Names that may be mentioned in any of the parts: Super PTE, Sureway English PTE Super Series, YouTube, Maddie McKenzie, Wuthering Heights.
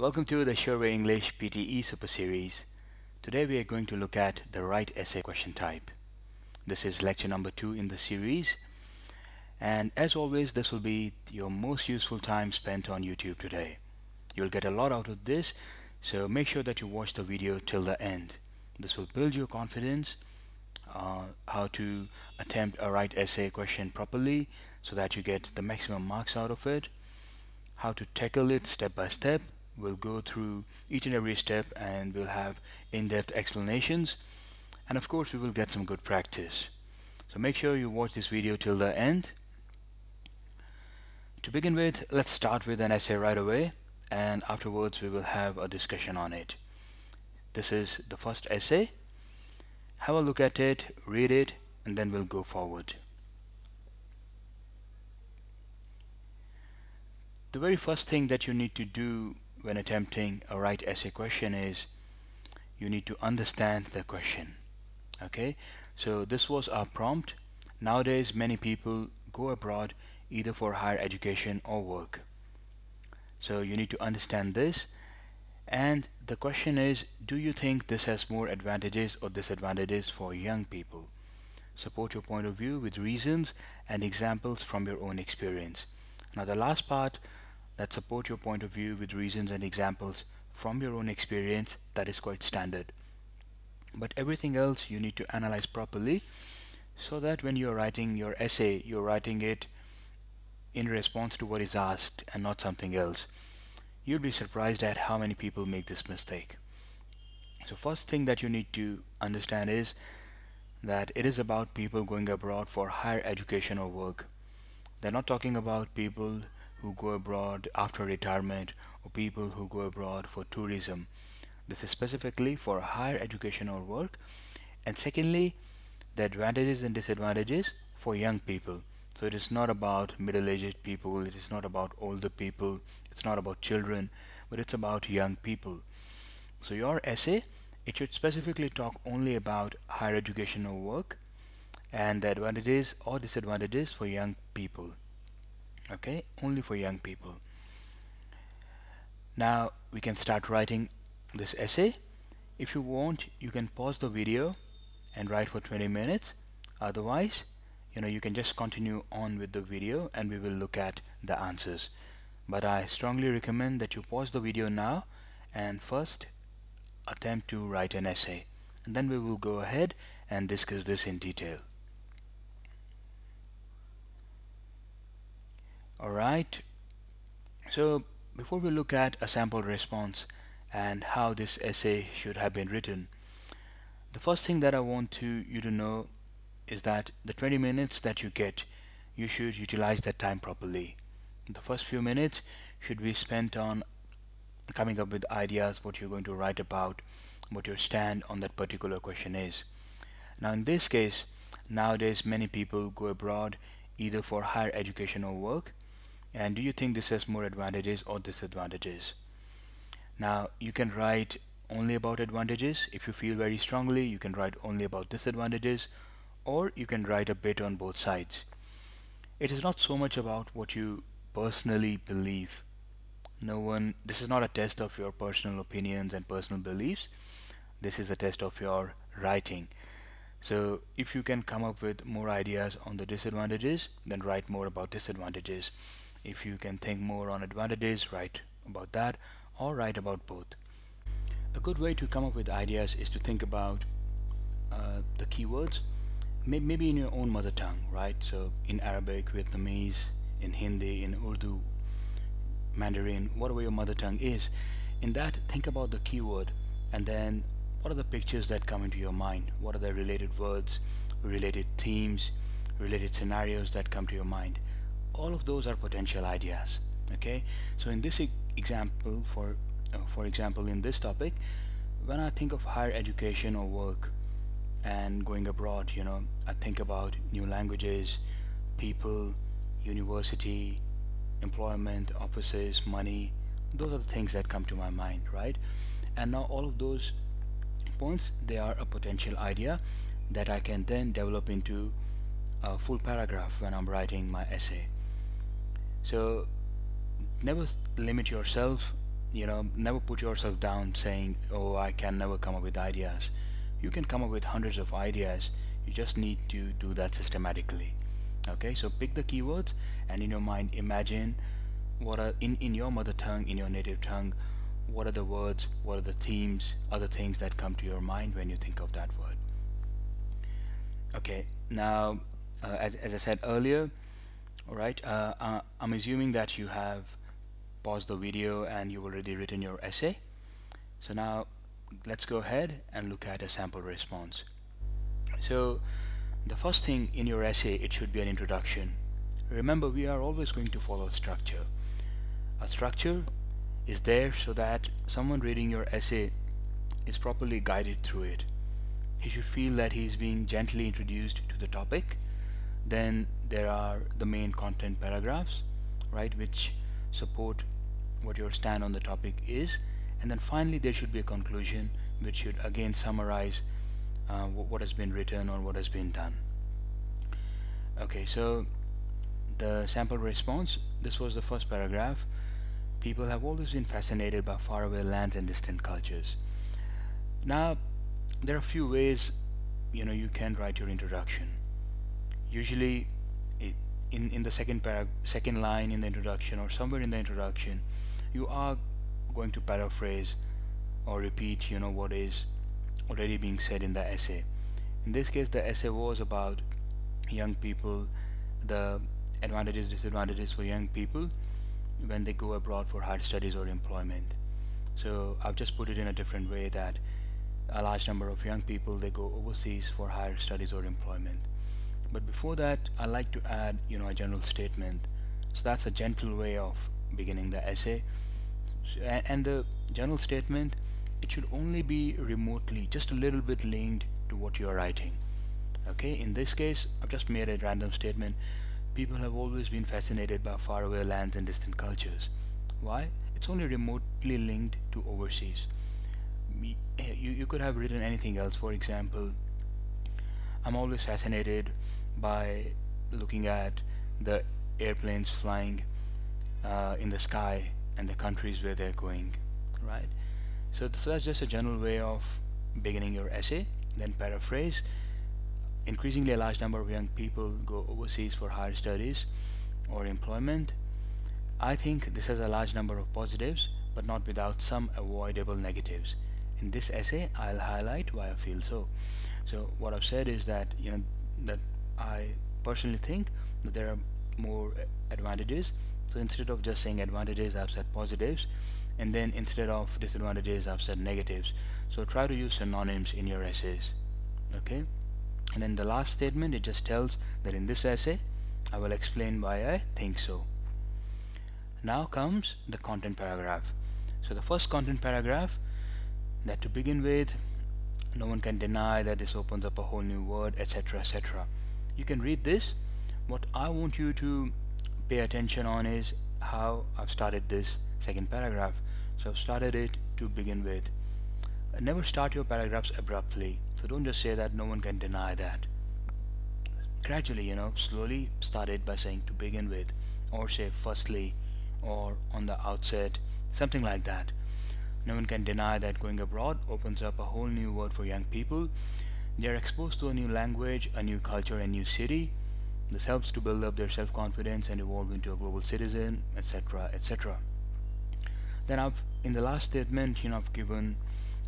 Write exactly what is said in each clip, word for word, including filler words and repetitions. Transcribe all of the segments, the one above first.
Welcome to the Sureway English P T E Super Series. Today we are going to look at the right essay question type. This is lecture number two in the series, and as always this will be your most useful time spent on YouTube today. You'll get a lot out of this, so make sure that you watch the video till the end. This will build your confidence uh, how to attempt a right essay question properly so that you get the maximum marks out of it, how to tackle it step by step. We'll go through each and every step and we'll have in-depth explanations, and of course we will get some good practice. So make sure you watch this video till the end. To begin with, let's start with an essay right away, and afterwards we will have a discussion on it. This is the first essay. Have a look at it, read it, and then we'll go forward. The very first thing that you need to do when attempting a right essay question is you need to understand the question. Okay, so this was our prompt. Nowadays many people go abroad either for higher education or work, so you need to understand this. And the question is, do you think this has more advantages or disadvantages for young people? Support your point of view with reasons and examples from your own experience. Now the last part, that support your point of view with reasons and examples from your own experience, that is quite standard. But everything else you need to analyze properly, so that when you're writing your essay, you're writing it in response to what is asked and not something else. You'll be surprised at how many people make this mistake. So first thing that you need to understand is that it is about people going abroad for higher education or work. They're not talking about people who go abroad after retirement or people who go abroad for tourism. This is specifically for higher education or work. And secondly, the advantages and disadvantages for young people. So it is not about middle-aged people, it is not about older people, it's not about children, but it's about young people. So your essay, it should specifically talk only about higher education or work and the advantages or disadvantages for young people. Okay, only for young people. Now we can start writing this essay. If you want, you can pause the video and write for twenty minutes. Otherwise, you know, you can just continue on with the video and we will look at the answers. But I strongly recommend that you pause the video now and first attempt to write an essay, and then we will go ahead and discuss this in detail. Alright, so before we look at a sample response and how this essay should have been written, the first thing that I want to you to know is that the twenty minutes that you get, you should utilize that time properly. The first few minutes should be spent on coming up with ideas, what you're going to write about, what your stand on that particular question is. Now in this case, nowadays many people go abroad either for higher education or work. And do you think this has more advantages or disadvantages? Now you can write only about advantages. If you feel very strongly, you can write only about disadvantages, or you can write a bit on both sides. It is not so much about what you personally believe. No one, this is not a test of your personal opinions and personal beliefs. This is a test of your writing. So if you can come up with more ideas on the disadvantages, then write more about disadvantages. If you can think more on advantages, write about that, or write about both. A good way to come up with ideas is to think about uh, the keywords, maybe in your own mother tongue, right? So in Arabic, Vietnamese, in Hindi, in Urdu, Mandarin, whatever your mother tongue is. In that, think about the keyword, and then what are the pictures that come into your mind? What are the related words, related themes, related scenarios that come to your mind? All of those are potential ideas. Okay, so in this e example, for uh, for example, in this topic, when I think of higher education or work and going abroad, you know, I think about new languages, people, university, employment, offices, money. Those are the things that come to my mind, right? And now all of those points, they are a potential idea that I can then develop into a full paragraph when I'm writing my essay. So never limit yourself you know, never put yourself down saying, oh, I can never come up with ideas. You can come up with hundreds of ideas. You just need to do that systematically. Okay, so pick the keywords and in your mind imagine what are in in your mother tongue, in your native tongue, what are the words, what are the themes, other things that come to your mind when you think of that word. Okay, now uh, as, as I said earlier, all right, uh, uh, I'm assuming that you have paused the video and you've already written your essay. So now let's go ahead and look at a sample response. So the first thing in your essay, it should be an introduction. Remember, we are always going to follow structure. A structure is there so that someone reading your essay is properly guided through it. He should feel that he is being gently introduced to the topic. Then there are the main content paragraphs, right, which support what your stand on the topic is. And then finally there should be a conclusion which should again summarize Uh, what has been written or what has been done. Okay, so the sample response, this was the first paragraph. People have always been fascinated by faraway lands and distant cultures. Now there are a few ways, you know, you can write your introduction. Usually it, in in the second para second line in the introduction or somewhere in the introduction, you are going to paraphrase or repeat, you know, what is already being said in the essay. In this case, the essay was about young people, the advantages, disadvantages for young people when they go abroad for higher studies or employment. So I've just put it in a different way, that a large number of young people, they go overseas for higher studies or employment. But before that, I like to add, you know, a general statement. So that's a gentle way of beginning the essay. And the general statement, it should only be remotely, just a little bit linked to what you are writing. Okay, in this case, I've just made a random statement. People have always been fascinated by faraway lands and distant cultures. Why? It's only remotely linked to overseas. You, you could have written anything else. For example, I'm always fascinated by looking at the airplanes flying uh, in the sky and the countries where they're going, right? So, so that's just a general way of beginning your essay. Then paraphrase. Increasingly a large number of young people go overseas for higher studies or employment. I think this has a large number of positives, but not without some avoidable negatives. In this essay, I'll highlight why I feel so. So what I've said is that, you know, that I personally think that there are more advantages. So instead of just saying advantages, I've said positives. And then instead of disadvantages, I've said negatives. So try to use synonyms in your essays. Okay, and then the last statement, it just tells that in this essay I will explain why I think so. Now comes the content paragraph. So the first content paragraph, that to begin with, no one can deny that this opens up a whole new world, etc, et cetera. You can read this. What I want you to pay attention on is how I've started this second paragraph. So I've started it to begin with. Never start your paragraphs abruptly. So don't just say that no one can deny that. Gradually, you know, slowly start it by saying to begin with, or say firstly, or on the outset, something like that. No one can deny that going abroad opens up a whole new world for young people. They are exposed to a new language, a new culture, a new city. This helps to build up their self-confidence and evolve into a global citizen, etc, et cetera. Then I've, in the last statement, you know, I've given,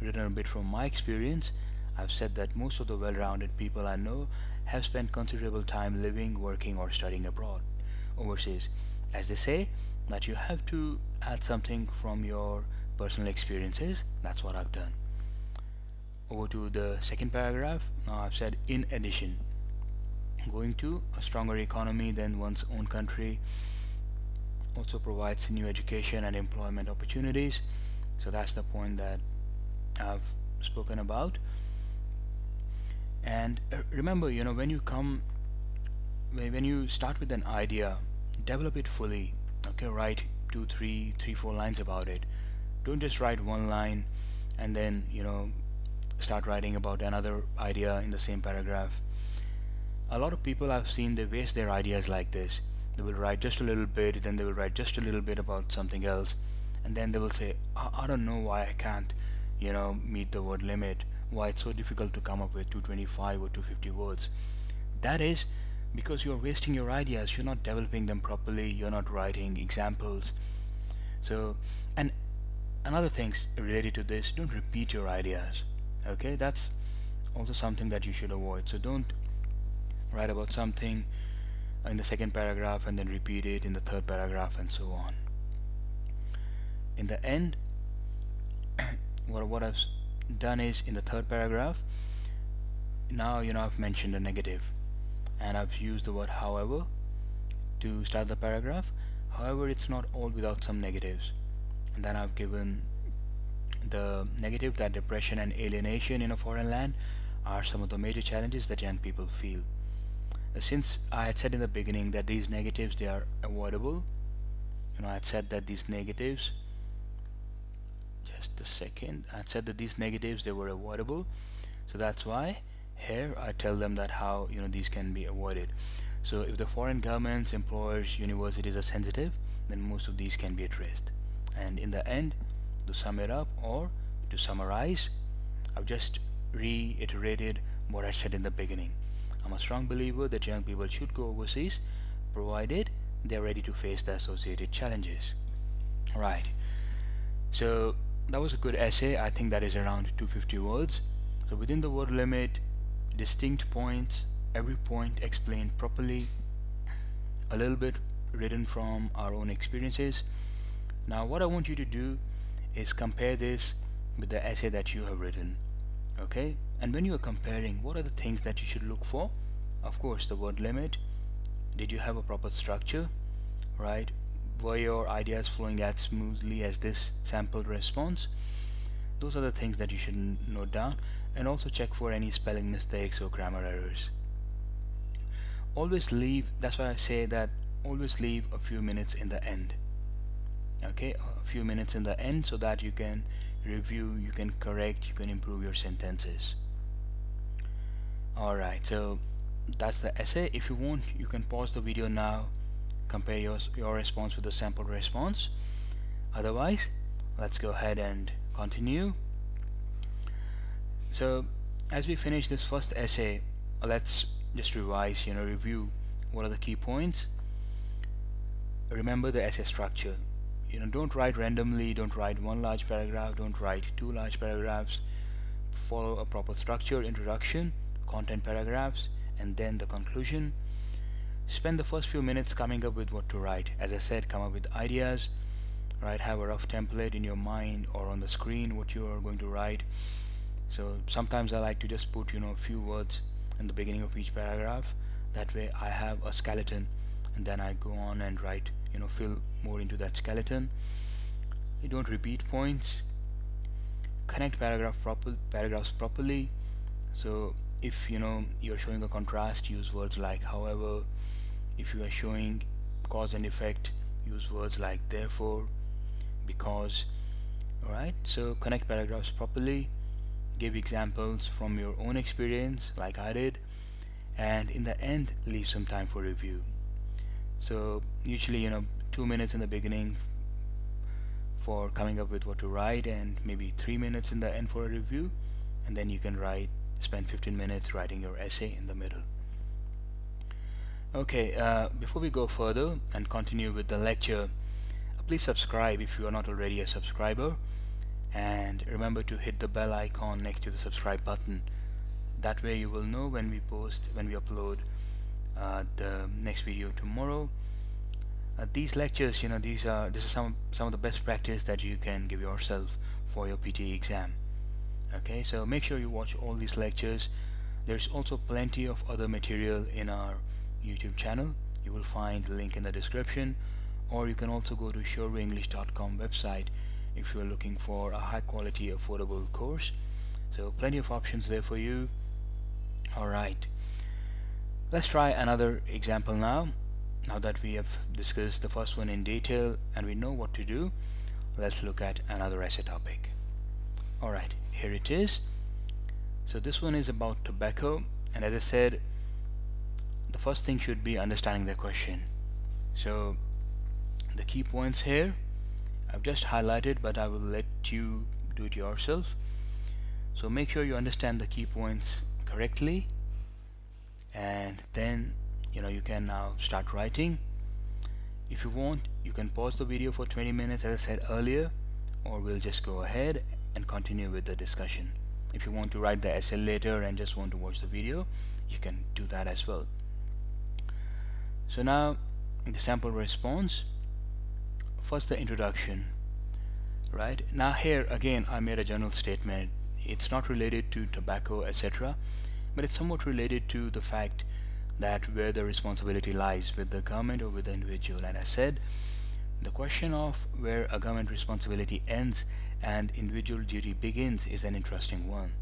written a bit from my experience. I've said that most of the well-rounded people I know have spent considerable time living, working or studying abroad, overseas. As they say, that you have to add something from your personal experiences. That's what I've done. Over to the second paragraph. Now I've said, in addition, going to a stronger economy than one's own country also provides new education and employment opportunities. So that's the point that I've spoken about. And remember, you know, when you come when you start with an idea, develop it fully. Okay, write two three three four lines about it. Don't just write one line and then, you know, start writing about another idea in the same paragraph. A lot of people I've seen, they waste their ideas like this. They will write just a little bit, then they will write just a little bit about something else, and then they will say, I, I don't know why I can't, you know, meet the word limit, why it's so difficult to come up with two twenty-five or two fifty words. That is because you're wasting your ideas, you're not developing them properly, you're not writing examples. So, and another things related to this, don't repeat your ideas, okay? That's also something that you should avoid. So don't write about something in the second paragraph and then repeat it in the third paragraph and so on. In the end, what, what I've done is, in the third paragraph, now you know I've mentioned a negative and I've used the word however to start the paragraph. However, it's not all without some negatives, and then I've given the negative that depression and alienation in a foreign land are some of the major challenges that young people feel. Since I had said in the beginning that these negatives, they are avoidable, you know, I had said that these negatives just a second I had said that these negatives they were avoidable, so that's why here I tell them that how, you know, these can be avoided. So if the foreign governments, employers, universities are sensitive, then most of these can be addressed. And in the end, to sum it up or to summarize, I've just reiterated what I said in the beginning. I'm a strong believer that young people should go overseas, provided they're ready to face the associated challenges. Right, so that was a good essay. I think that is around two hundred fifty words. So within the word limit, distinct points, every point explained properly, a little bit written from our own experiences. Now what I want you to do is compare this with the essay that you have written, okay? And when you are comparing, what are the things that you should look for? Of course, the word limit. Did you have a proper structure, right? Were your ideas flowing as smoothly as this sample response? Those are the things that you should note down, and also check for any spelling mistakes or grammar errors. Always leave, that's why I say that always leave a few minutes in the end, okay, a few minutes in the end, so that you can review, you can correct, you can improve your sentences. Alright, so that's the essay. If you want, you can pause the video now, compare your, your response with the sample response. Otherwise, let's go ahead and continue. So as we finish this first essay, let's just revise, you know, review what are the key points. Remember the essay structure. You know, don't write randomly, don't write one large paragraph, don't write two large paragraphs. Follow a proper structure: introduction, content paragraphs, and then the conclusion. Spend the first few minutes coming up with what to write. As I said, come up with ideas, right? Have a rough template in your mind or on the screen what you are going to write. So sometimes I like to just put, you know, a few words in the beginning of each paragraph. That way I have a skeleton, and then I go on and write, you know, fill more into that skeleton. You don't repeat points. Connect paragraph proper paragraphs properly. So if, you know, you're showing a contrast, use words like however. If you are showing cause and effect, use words like therefore, because. Alright, so connect paragraphs properly, give examples from your own experience like I did, and in the end leave some time for review. So usually, you know, two minutes in the beginning for coming up with what to write, and maybe three minutes in the end for a review, and then you can write, spend fifteen minutes writing your essay in the middle. Okay, uh, before we go further and continue with the lecture, please subscribe if you are not already a subscriber, and remember to hit the bell icon next to the subscribe button. That way you will know when we post, when we upload Uh, the next video tomorrow. Uh, these lectures, you know, these are this is some some of the best practice that you can give yourself for your P T E exam. Okay, so make sure you watch all these lectures. There's also plenty of other material in our YouTube channel. You will find the link in the description, or you can also go to sureway english dot com website if you're looking for a high quality, affordable course. So plenty of options there for you. Alright, let's try another example now. Now that we have discussed the first one in detail and we know what to do, let's look at another essay topic. Alright, here it is. So this one is about tobacco, and as I said, the first thing should be understanding the question. So the key points here: I've just highlighted, but I will let you do it yourself. So make sure you understand the key points correctly, and then you know you can now start writing. If you want, you can pause the video for twenty minutes as I said earlier, or we'll just go ahead and continue with the discussion. If you want to write the essay later and just want to watch the video, you can do that as well. So now the sample response. First, the introduction. Right now, here again I made a general statement. It's not related to tobacco, et cetera, but it's somewhat related to the fact that where the responsibility lies, with the government or with the individual. And I said the question of where a government responsibility ends and individual duty begins is an interesting one.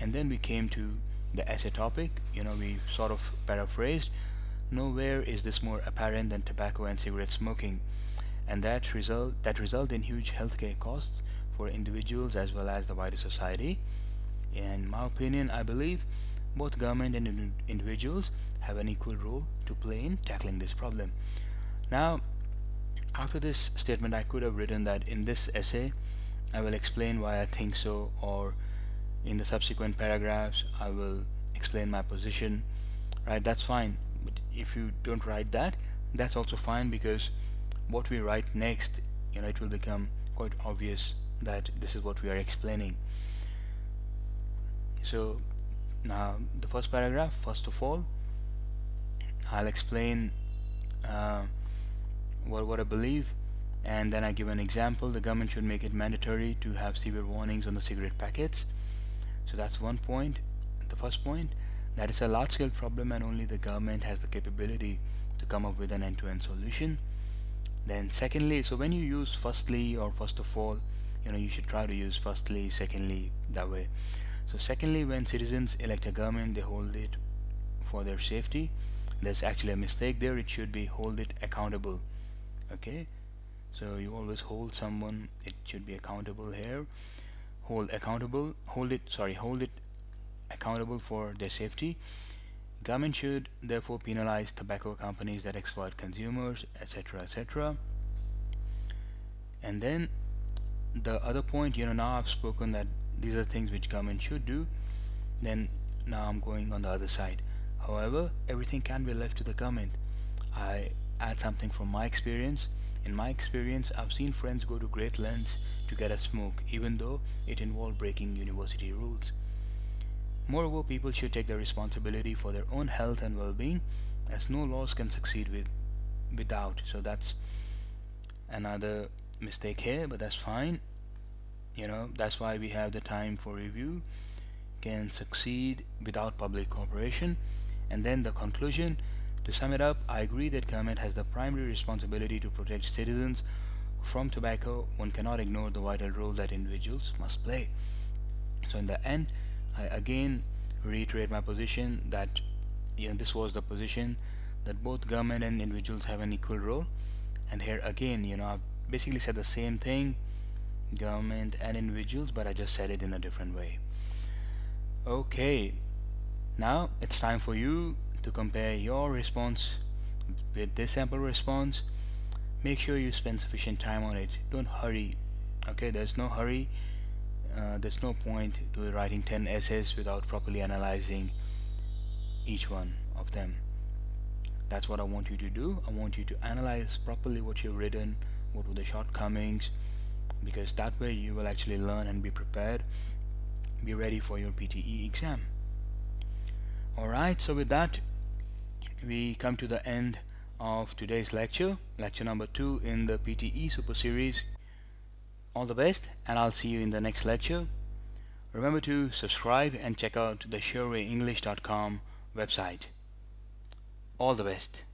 And then we came to the essay topic. You know, we sort of paraphrased, nowhere is this more apparent than tobacco and cigarette smoking, and that result that result in huge healthcare costs for individuals as well as the wider society. In my opinion, I believe both government and in individuals have an equal role to play in tackling this problem. Now, after this statement, I could have written that in this essay I will explain why I think so, or in the subsequent paragraphs I will explain my position. Right, that's fine. But if you don't write that, that's also fine, because what we write next, you know, it will become quite obvious that this is what we are explaining. So now the first paragraph, first of all, I'll explain uh, what, what I believe, and then I give an example. The government should make it mandatory to have severe warnings on the cigarette packets. So that's one point. The first point, that is a large-scale problem and only the government has the capability to come up with an end-to-end solution. Then secondly, so when you use firstly or first of all, you know, you should try to use firstly, secondly, that way. So secondly, when citizens elect a government, they hold it for their safety. There's actually a mistake there. It should be hold it accountable. Okay, so you always hold someone, it should be accountable here. Hold accountable, hold it, sorry, hold it accountable for their safety. Government should therefore penalize tobacco companies that exploit consumers, etc., et cetera. And then the other point, you know, now I've spoken that these are things which government should do. Then now I'm going on the other side. However, everything can be left to the government. I add something from my experience. In my experience, I've seen friends go to great lengths to get a smoke, even though it involved breaking university rules. Moreover, people should take their responsibility for their own health and well-being, as no laws can succeed with without. So that's another mistake here, but that's fine. You know, that's why we have the time for review, can succeed without public cooperation. And then the conclusion, to sum it up, I agree that government has the primary responsibility to protect citizens from tobacco. One cannot ignore the vital role that individuals must play. So in the end, I again reiterate my position that, you know, this was the position that both government and individuals have an equal role. And here again, you know, I've basically said the same thing, government and individuals, but I just said it in a different way. Okay, now it's time for you to compare your response with this sample response. Make sure you spend sufficient time on it. Don't hurry. Okay, there's no hurry. Uh, there's no point to writing ten essays without properly analyzing each one of them. That's what I want you to do. I want you to analyze properly what you've written, what were the shortcomings, because that way you will actually learn and be prepared, be ready for your P T E exam. Alright, so with that, we come to the end of today's lecture, lecture number two in the P T E Super Series. All the best, and I'll see you in the next lecture. Remember to subscribe and check out the sureway english dot com website. All the best.